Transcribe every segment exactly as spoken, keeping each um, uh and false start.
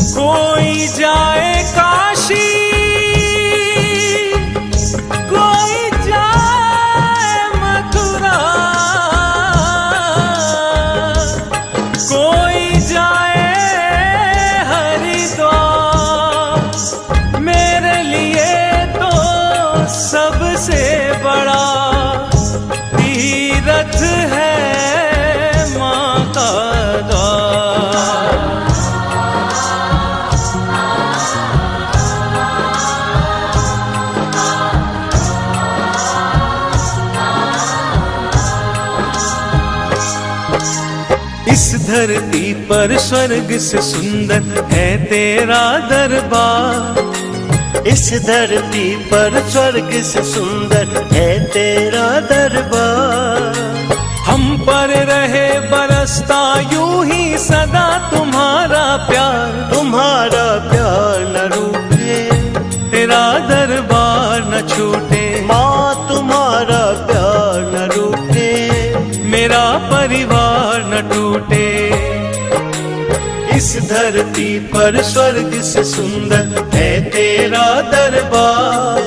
कोई जाए काशी कोई जाए मथुरा कोई जाए हरिद्वार, मेरे लिए तो सबसे बड़ा तीर्थ है माँ का द्वार। इस धरती पर स्वर्ग से सुंदर है तेरा दरबार, इस धरती पर स्वर्ग से सुंदर है तेरा दरबार। हम पर रहे बरसता यूं ही सदा तुम्हारा प्यार, तुम्हारा प्यार न रूठे तेरा दरबार न छूटे माँ, तुम्हारा प्यार न रूठे मेरा परिवार न टूटे। इस धरती पर स्वर्ग से सुंदर है तेरा दरबार,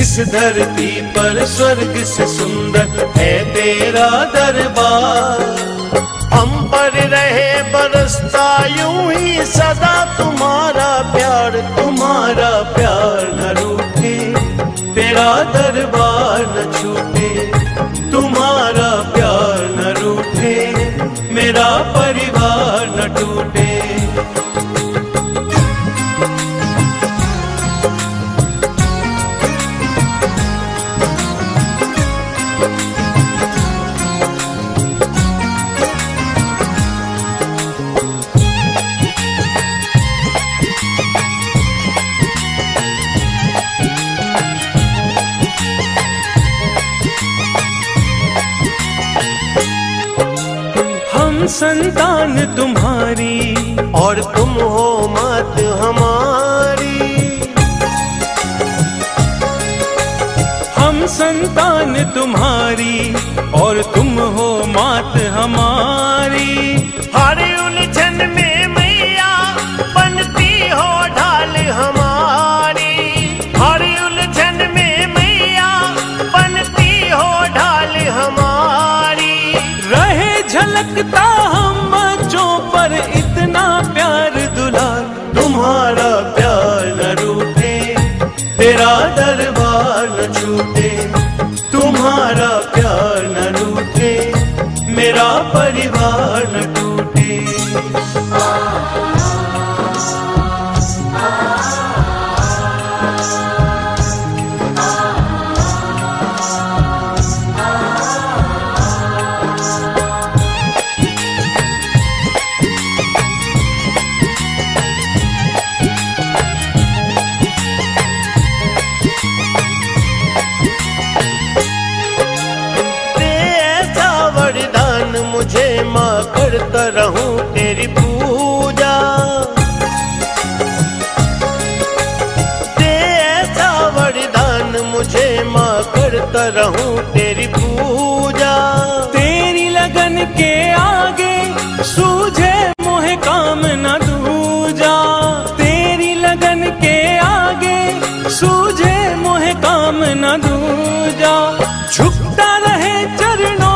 इस धरती पर स्वर्ग से सुंदर है तेरा दरबार। हम पर रहे बरसता यूं ही सदा तुम्हारा प्यार, तुम्हारा प्यार न रूठे तेरा दरबार न छूटे, तुम्हारा प्यार न रूठे मेरा परिवार न टूटे। संतान तुम्हारी और तुम हो मात हमारी, हम संतान तुम्हारी और तुम हो मात हमारी। हर उलझन में मैया बनती हो ढाल हमारी, हर उलझन में मैया बनती हो ढाल हमारी। रहे झलकता तुम्हारा प्यार न रूठे तेरा दरबार न छूटे, तुम्हारा प्यार न रूठे मेरा परिवार न टूटे। करता रहूं तेरी पूजा, तेरा वरदान मुझे माँ करता रहूं तेरी पूजा। तेरी लगन के आगे सूझे मोहे काम न दूजा, तेरी लगन के आगे सूझे मोहे काम न दूजा। झुकता रहे चरणों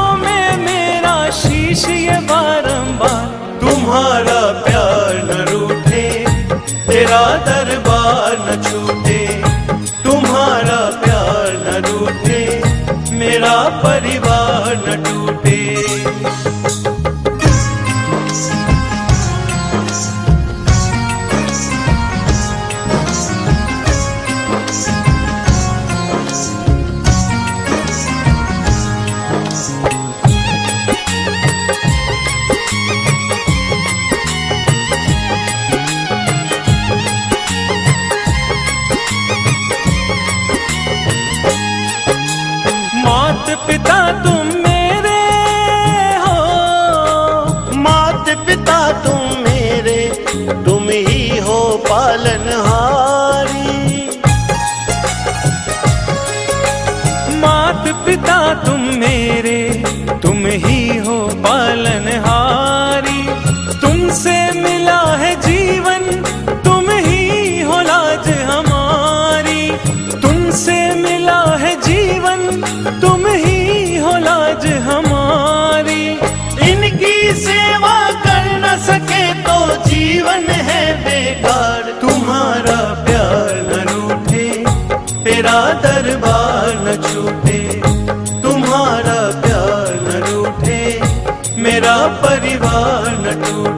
शीश ये बारंबार, तुम्हारा प्यार न रूठे तेरा दरबार न छूटे, तुम्हारा प्यार न रूठे मेरा परिवार न टूटे। पिता तुम मेरे हो, मात पिता तुम मेरे, तुम ही हो पालनहारी। मात पिता तुम मेरे, तुम ही हो पालनहारी। तुमसे मिला है जीवन, तुम ही हो लाज हमारी। तुमसे मिला है जीवन, तुम ही हो लाज हमारी। इनकी सेवा कर न सके तो जीवन है बेकार। तुम्हारा प्यार न रूठे, तेरा दरबार न छूटे। तुम्हारा प्यार न रूठे, मेरा परिवार न टूटे।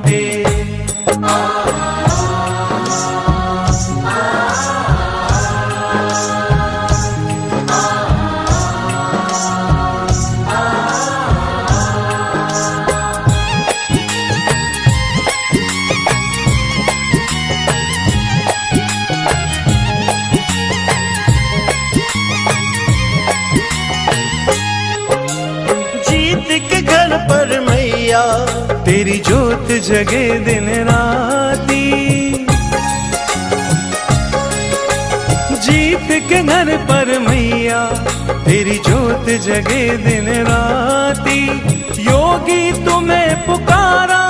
तेरी जोत जगे दिन राती, जीत के घर पर मैया तेरी जोत जगे दिन राती। योगी तुम्हें पुकारा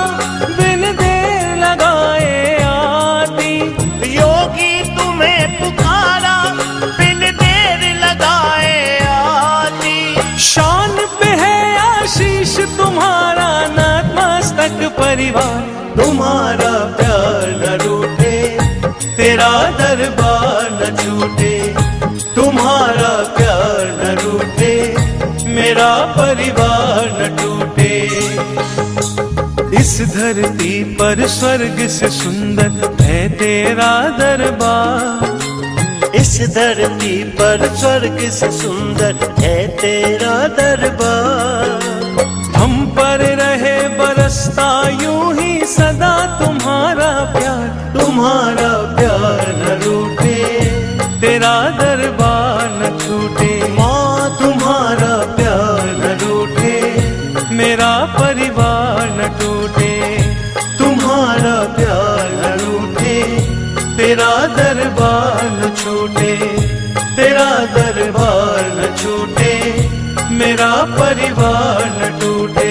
बिन देर लगाए आती। योगी तुम्हें पुकारा बिन देर लगाए आती। शान पे है आशीष तुम्हारा परिवार। तुम्हारा प्यार न रूठे, तेरा दरबार न छूटे। तुम्हारा प्यार न रूठे, मेरा परिवार न टूटे। इस धरती पर स्वर्ग से सुंदर है तेरा दरबार। इस धरती पर स्वर्ग से सुंदर है तेरा दरबार। हम पर रहे बरसता यूं ही सदा तुम्हारा प्यार। तुम्हारा प्यार न रूठे, तेरा दरबार न छूटे। माँ तुम्हारा प्यार न रूठे, मेरा परिवार न टूटे। तुम्हारा प्यार न रूठे, तेरा दरबार न छूटे। तेरा दरबार न छूटे, मेरा परिवार न टूटे।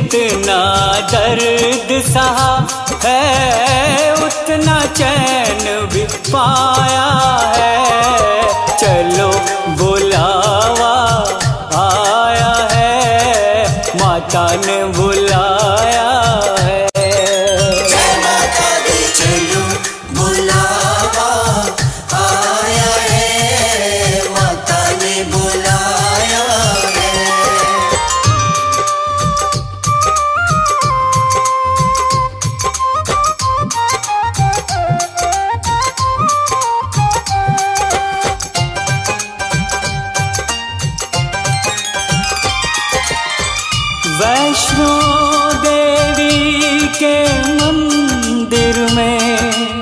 जितना दर्द सहा है, उतना चैन भी पाया है। चलो बुलावा आया है, माता ने बुलाया है। जय माता दी। चलो बुलावा आया है, माता ने बुलाया है। वैष्णो देवी के मंदिर में,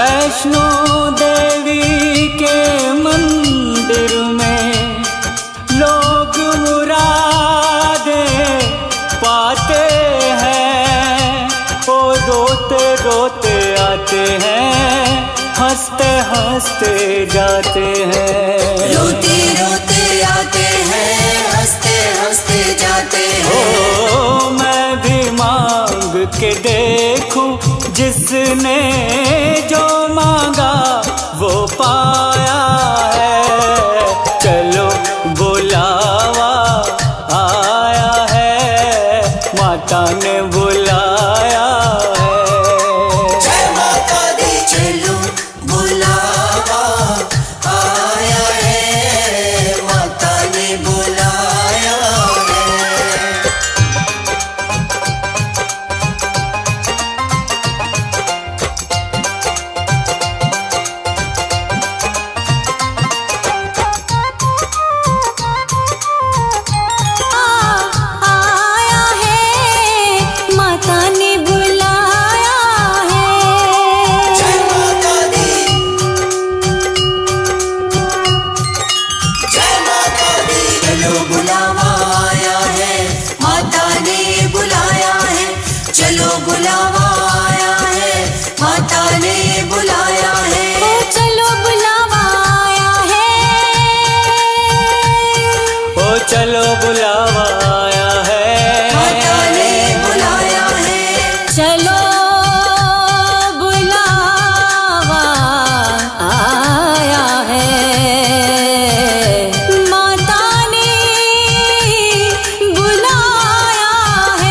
वैष्णो देवी के मंदिर में लोग मुरादें पाते हैं। वो रोते रोते आते हैं, हंसते हंसते जाते हैं। रोते रोते आते हैं, हंसते हंसते जाते हैं। ओ मैं भी मांग के देखूं, जिसने जो मांगा वो पाया है। चलो बुलावा आया है, माता ने बुलाया है। जय माता दी, चलो बुलावा आया है, माता ने बुलाया है। आ, आया है, माता ने बुलाया है। जय माता दी, जय माता दी। चलो बुलावा आया है, माता ने बुलाया है। चलो बुलावा आया है, माता ने बुलाया है। ओ चलो बुलावा आया है, ओ चलो बुलावा आया माता है। ने बुलाया है। चलो बुलावा आया है, माता ने बुलाया है। ओ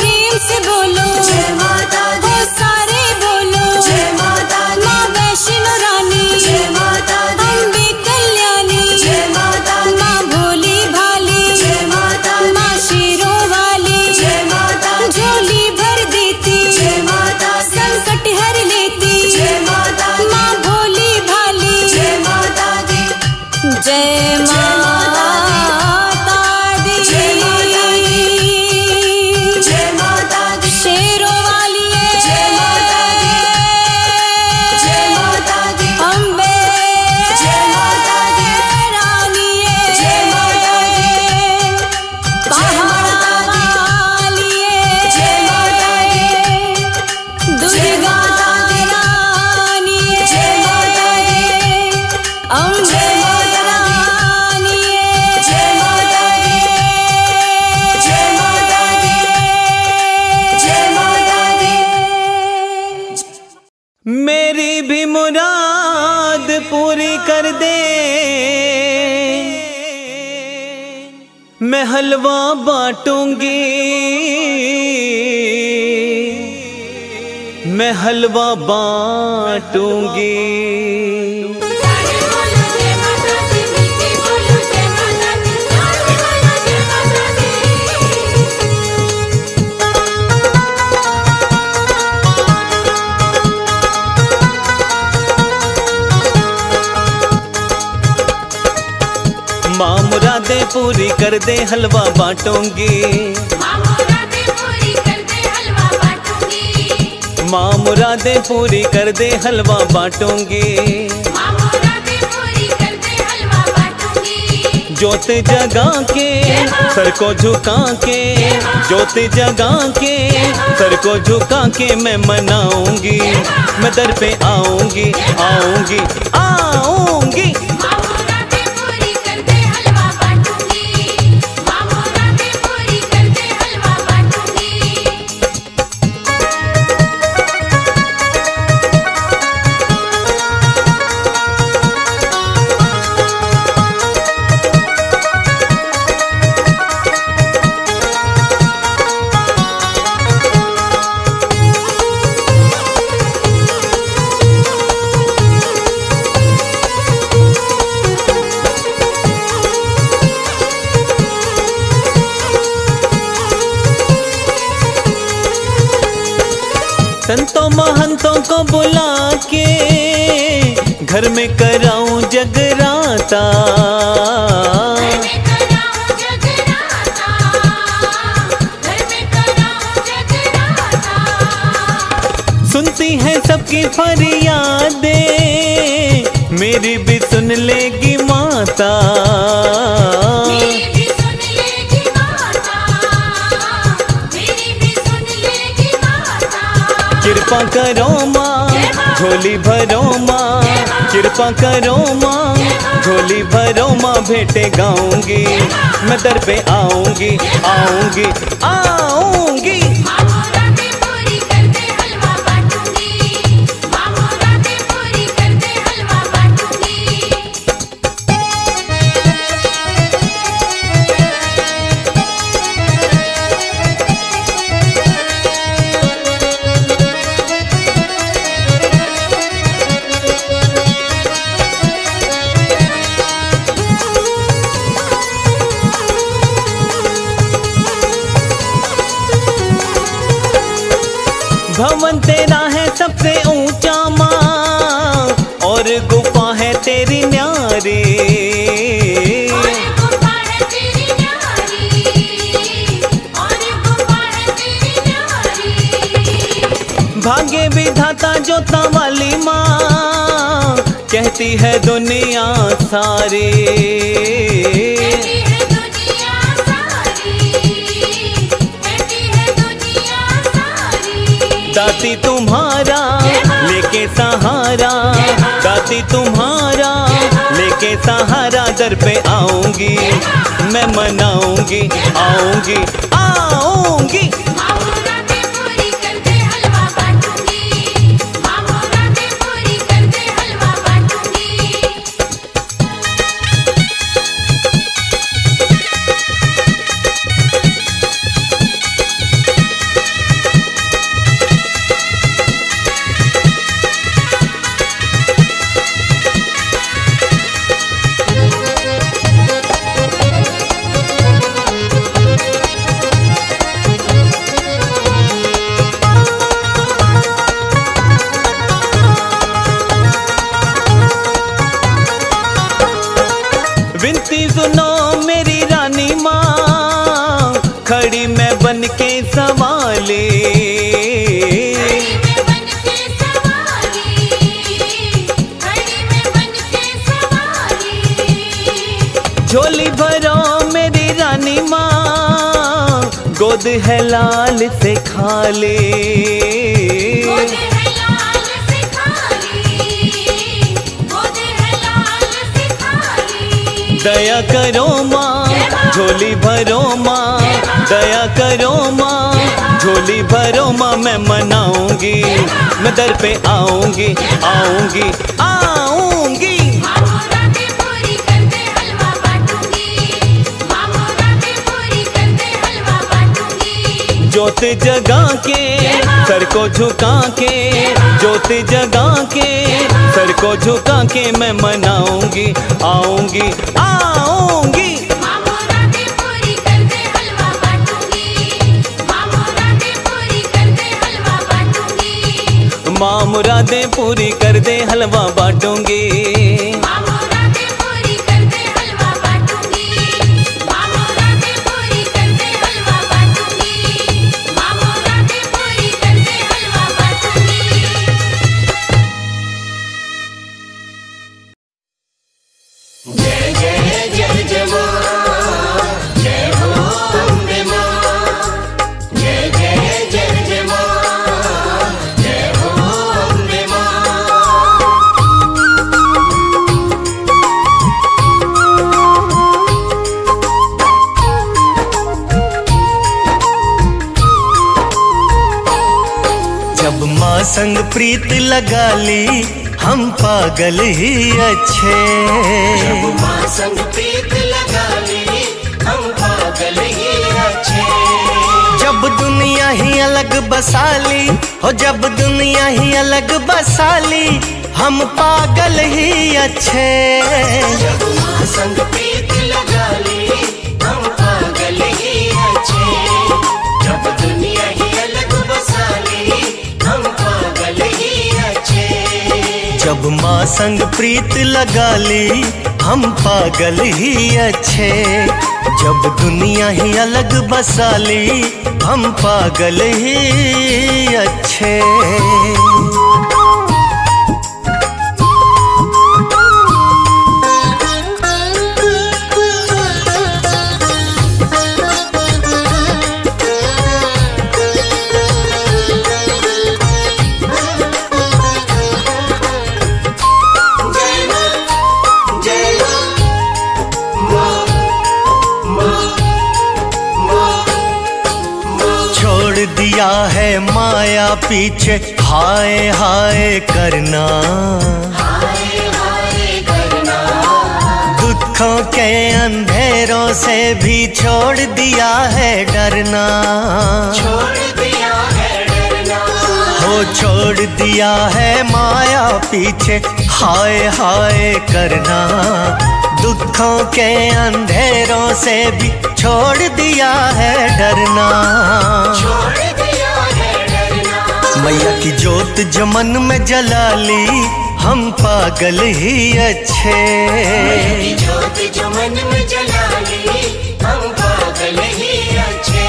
प्रेम से बोलो, जय माता दी, ओ सारे बोलो, जय माता दी। माँ वैष्णो रानी, जय माता दी, अम्बे कल्याणी, जय माता दी। माँ भोली भाली, जय माता दी, माँ शेरों वाली, जय माता दी। झोली भर देती, जय माता दी, संकट हर लेती, जय माता दी। माँ भोली भाली, जय माता दी, जय माता दी। जय माता दी, जय माता दी, शेरों वाली है, जय माता दी, जय माता दी। अम्बे जय माता दी, रानी है, जय माता दी, पहाड़ा वाली है, जय माता दी। दुर्गा रानी है, जय माता दी, अम्बे जय माता दी, रानी है, जय माता दी, जय माता दी, जय माता दी। मेरी भी मुराद पूरी कर दे, मैं हलवा बांटूंगी, मैं हलवा बांटूंगी। माँ मुरादें पूरी कर दे, हलवा बांटूंगी। माँ मुरादें पूरी कर दे, हलवा बांटूंगी। माँ मुरादें पूरी कर दे, हलवा बांटूंगी। माँ मुरादें पूरी कर दे, हलवा बांटूंगी। जोत जगा के सर को झुका के, जोत जगा के सर को झुका के मैं मनाऊंगी। मैं दर पे आऊंगी, आऊंगी, आऊंगी। माँ मुरादें पूरी कर दे, हलवा बांटूंगी। माँ मुरादें पूरी कर दे, हलवा बांटूंगी। संतों महंतों को बुला के घर में कराऊं जगराता, फरियादें मेरी भी सुन लेगी माता, मेरी भी सुन लेगी माता, मेरी भी सुन लेगी माता। कृपा करो माँ झोली भरो माँ, कृपा करो माँ झोली भरो माँ, भेंटे गाऊंगी मैं दर पे आऊंगी आऊंगी आऊंगी। भवन तेरा है सबसे ऊंचा माँ, और गुफा है तेरी न्यारी, और गुफा है तेरी न्यारी, और गुफा है तेरी न्यारी। भाग्य विधाता जो तवाली माँ कहती है दुनिया सारी। दाती तुम्हारा लेके सहारा, दाती तुम्हारा लेके सहारा, दर पे आऊंगी मैं मनाऊंगी आऊंगी आऊंगी। विनती सुनो मेरी रानी माँ, खड़ी मैं बन के सवाली, झोली भरो मेरी रानी माँ, गोद है लाल से खाली। दया करो माँ झोली भरो माँ, दया करो माँ झोली भरो माँ, मैं मनाऊंगी मैं दर पे आऊंगी आऊंगी आऊंगी। ज्योति जगा के सर को झुका के, ज्योति जगा के सर को झुका के, मैं मनाऊंगी आऊंगी आऊंगी। माँ मुरादें पूरी कर दे हलवा बांटूंगी, संग प्रीत लगा ली हम पागल ही अच्छे, जब माँ संग प्रीत लगा ली हम पागल ही अच्छे। जब दुनिया ही अलग बसा ली हो, जब दुनिया ही अलग बसा ली हम पागल ही अच्छे, जब माँ संग प्रीत लगा ली हम पागल ही अच्छे। जब दुनिया ही अलग बसा ली हम पागल ही अच्छे, जब माँ संग प्रीत लगा ली हम पागल ही अच्छे। जब दुनिया ही अलग बसा ली हम पागल ही अच्छे। क्या है माया पीछे हाय हाय करना, करना। दुखों के अंधेरों से भी छोड़ दिया है डरना, छोड़ दिया है डरना। हो छोड़ दिया है माया पीछे हाय हाय करना, दुखों के अंधेरों से भी छोड़ दिया है डरना, छोड़ दिया है डरना। मैया की जोत जो मन में जला ली हम पागल ही अच्छे, मैया की जोत जो मन में जला ली हम पागल ही अच्छे।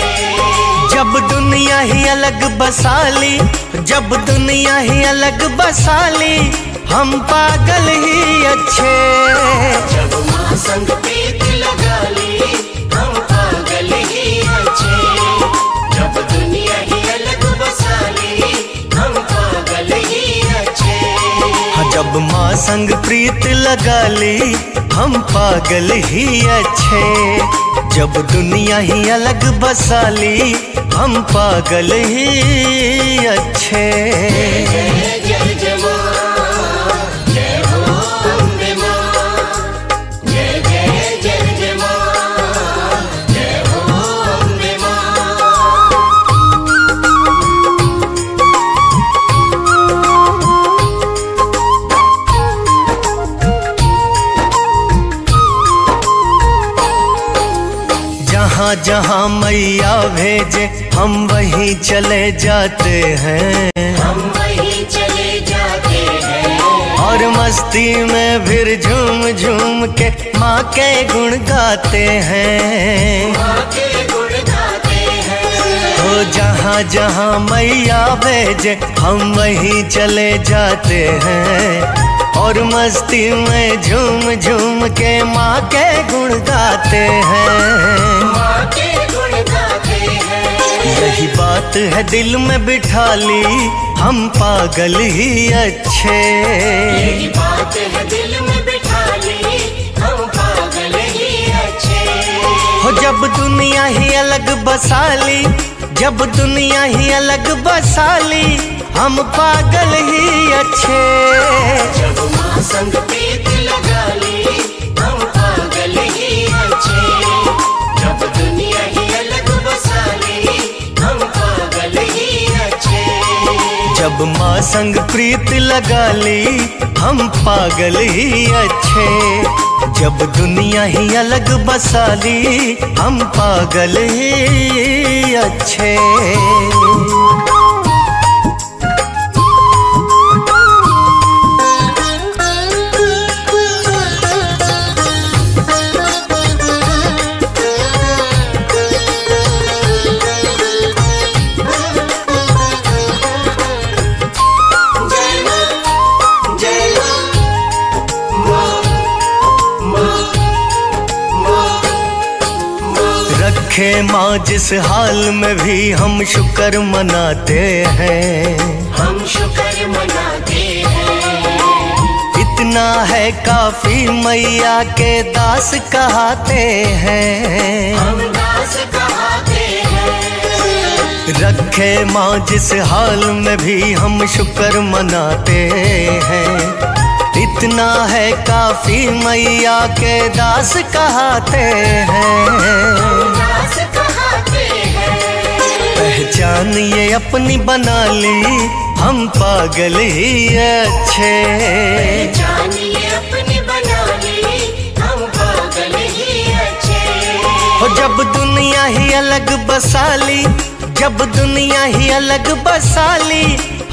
जब दुनिया ही अलग बसा ली, जब दुनिया ही अलग बसा ली हम पागल ही अच्छे। जब माँ संग प्रीत लगा ली हम पागल ही अच्छे, जब दुनिया ही अलग बसा ली हम पागल ही अच्छे। जब माँ संग प्रीत लगा ली हम पागल ही अच्छे, जब दुनिया ही अलग बसा ली हम पागल ही अच्छे। जय जय माँ, जहाँ मैया भेजे हम वहीं चले जाते हैं, हम वहीं चले जाते हैं। और मस्ती में फिर झूम झूम के माँ के गुण गाते हैं, माँ के गुण गाते हैं। तो जहाँ जहाँ मैया भेजे हम वहीं चले जाते हैं, और मस्ती में झूम झूम के माँ के गुण गाते हैं, माँ के गुण गाते हैं। यही बात है दिल में बिठा ली हम पागल ही अच्छे, यही बात है दिल में बिठा ली हम पागल ही अच्छे। हो जब दुनिया ही अलग बसा ली, जब दुनिया ही अलग बसा ली हम पागल ही अच्छे। जब माँ संग प्रीत लगा ली हम पागल ही अच्छे, जब दुनिया ही अलग बसा ली हम पागल ही अच्छे। जब माँ संग प्रीत लगा ली हम पागल ही अच्छे, जब दुनिया ही अलग बसा ली हम पागल ही अच्छे। रखे माँ जिस हाल में भी हम शुक्र मनाते हैं, हम शुक्र मनाते हैं। इतना है काफी मैया के दास कहते हैं, हम दास कहते हैं। रखे माँ जिस हाल में भी हम शुक्र मनाते हैं, इतना है काफी मैया के दास कहते हैं। पहचान ये अपनी बना ली हम पागल ही अच्छे, पहचान ये अपनी बना ली हम पागल ही अच्छे। हो जब दुनिया ही अलग बसा ली, जब दुनिया ही अलग बसा ली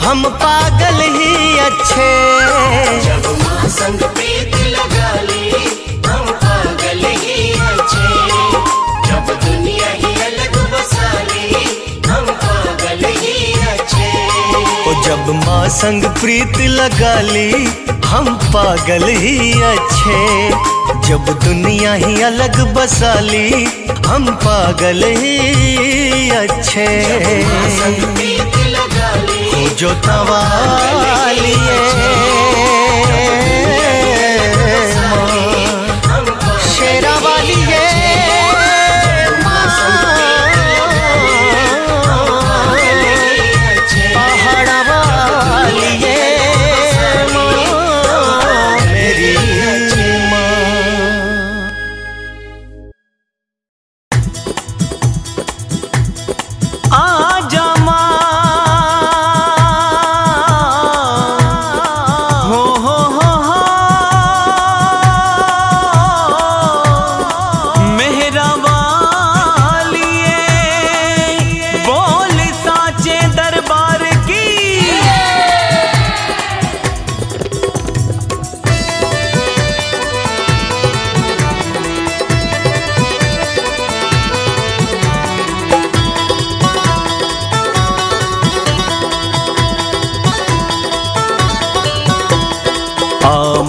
हम पागल ही अच्छे। जब माँ संग प्रीत लगा ली हम पागल ही अच्छे, जब दुनिया ही अलग बसा ली हम पागल ही अच्छे। ओ जब माँ संग प्रीत लगा ली हम पागल ही अच्छे, जब दुनिया ही अलग बसा ली हम पागल ही अच्छे। हो जो तवालिए शेरा वाली है माँ,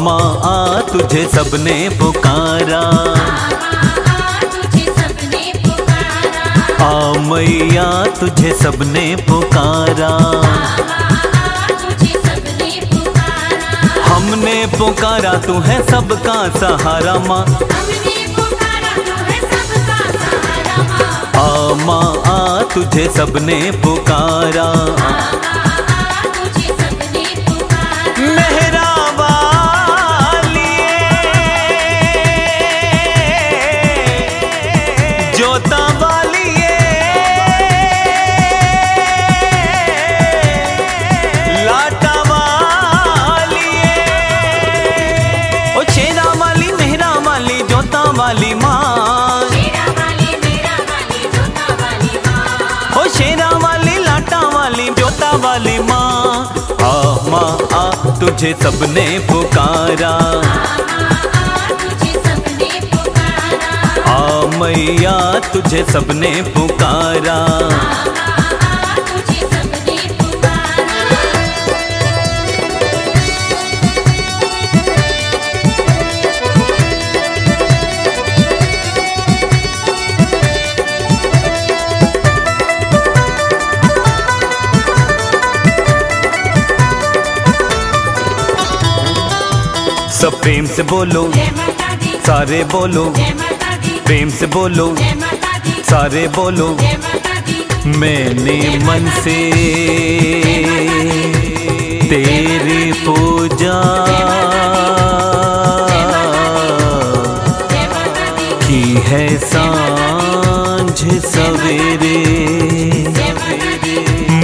मामा आ तुझे सबने पुकारा, आ मैया तुझे सबने पुकारा, हमने पुकारा तू है सबका सहारा माँ, आ माँ आ तुझे सबने पुकारा। तुझे सबने पुकारा, आ मैया तुझे सबने पुकारा। सब प्रेम से बोलो, सारे बोलो, प्रेम से बोलो, सारे बोलो। मैंने मन से तेरी पूजा की है सांझ सवेरे,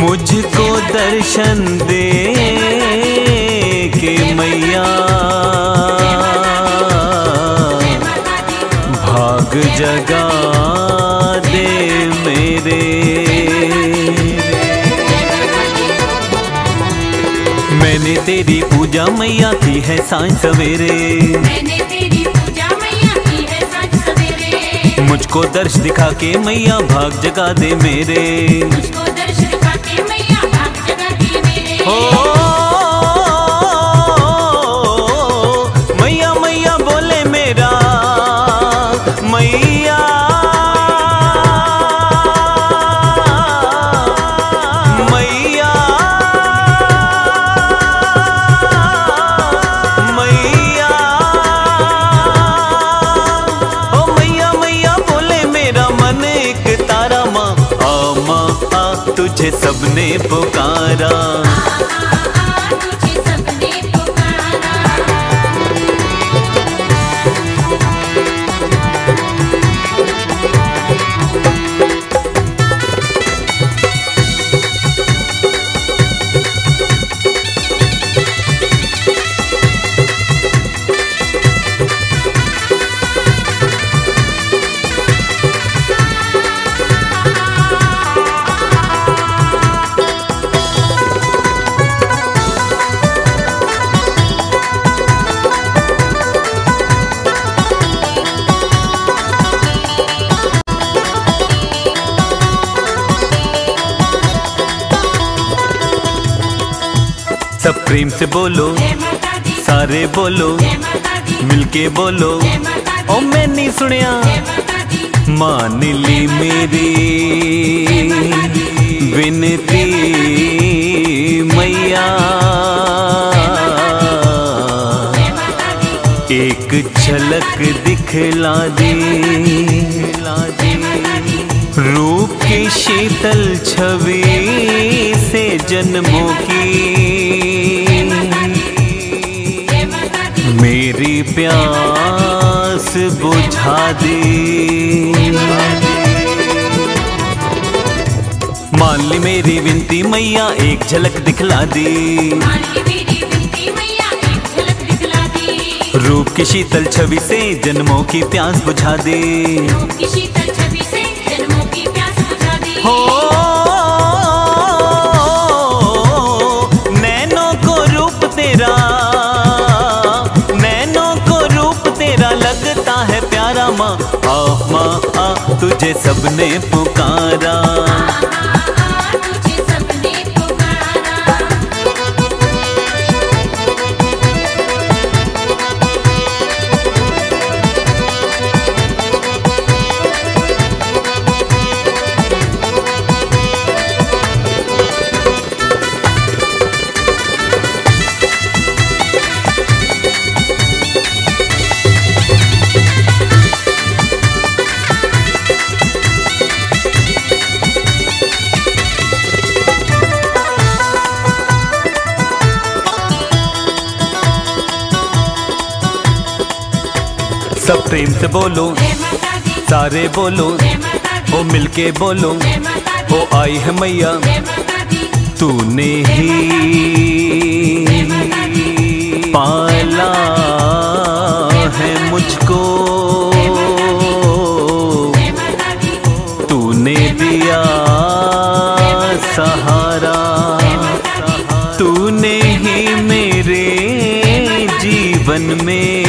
मुझको दर्शन दे के मैया जगा दे मेरे। मैंने तेरी पूजा मैया की है सांझ सवेरे, मैंने तेरी पूजा मैया की है सांझ सवेरे, मुझको दर्श दिखा के मैया भाग जगा दे मेरे, मुझको दर्श दिखा के मैया भाग जगा दे मेरे। ओ मैया मैया बोले मेरा मैया, मैया, मैया, ओ मैया मैया बोले मेरा मन एक तारा माँ। आ माँ आ तुझे सबने पुकारा, सब प्रेम से बोलो, सारे बोलो, मिलके बोलो। ओ मैंने सुनिया मान ली मेरी विनती मैया, एक झलक दिखला दे रूप की शीतल छवि से जन्मों की, मेरी प्यास बुझा दे। मान ली मेरी विनती मैया एक झलक दिखला दे, रूप की शीतल छवि से जन्मों की प्यास बुझा दे। हो नैनों को रूप तेरा, तुझे सबने पुकारा। सब प्रेम से बोलो, सारे बोलो, वो मिलके बोलो, वो आई है मैया तूने ही पाला है मुझको, तूने दिया सहारा, तूने ही मेरे जीवन में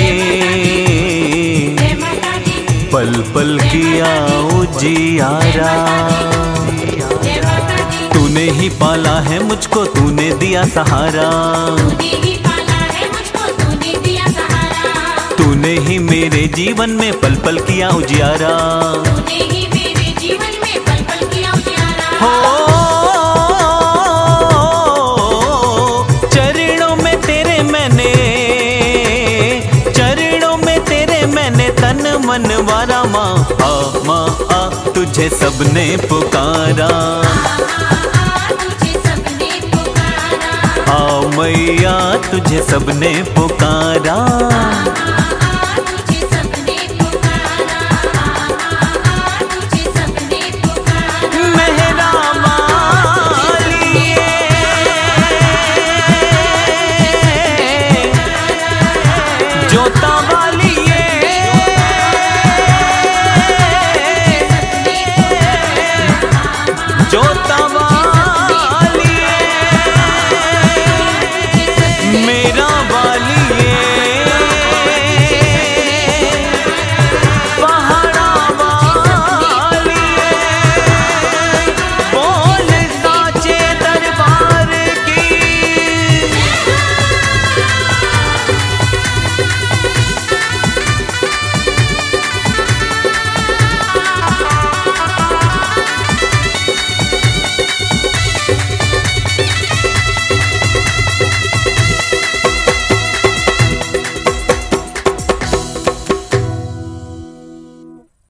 पल पल किया उजियारा। तूने ही पाला है मुझको, तूने दिया सहारा, तूने ही मेरे जीवन में पल पल किया उजियारा। हो मनवारा माँ आ माँ आ तुझे सबने पुकारा, आ मैया तुझे सबने पुकारा।